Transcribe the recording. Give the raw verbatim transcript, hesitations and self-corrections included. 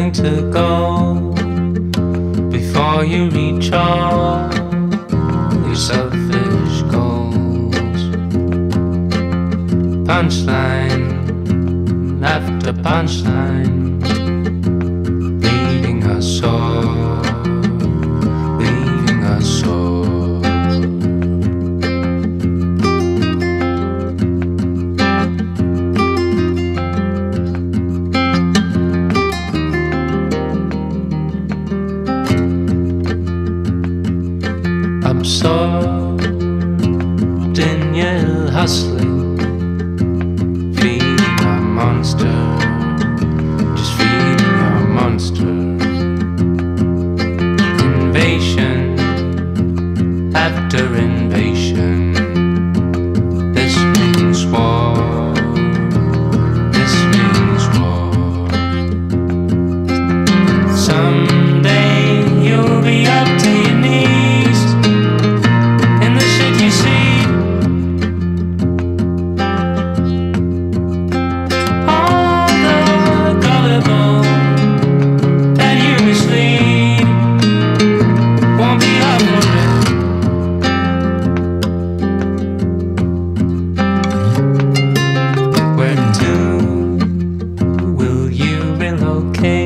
willing to go before you reach all your selfish goals. Punchline after punchline, leaving us sore, leaving us sore. Absorbed in your hustling, feeding a monster, just feeding a monster. Invasion after invasion, this means war, this means war. Someday you'll be up to your knees . Okay.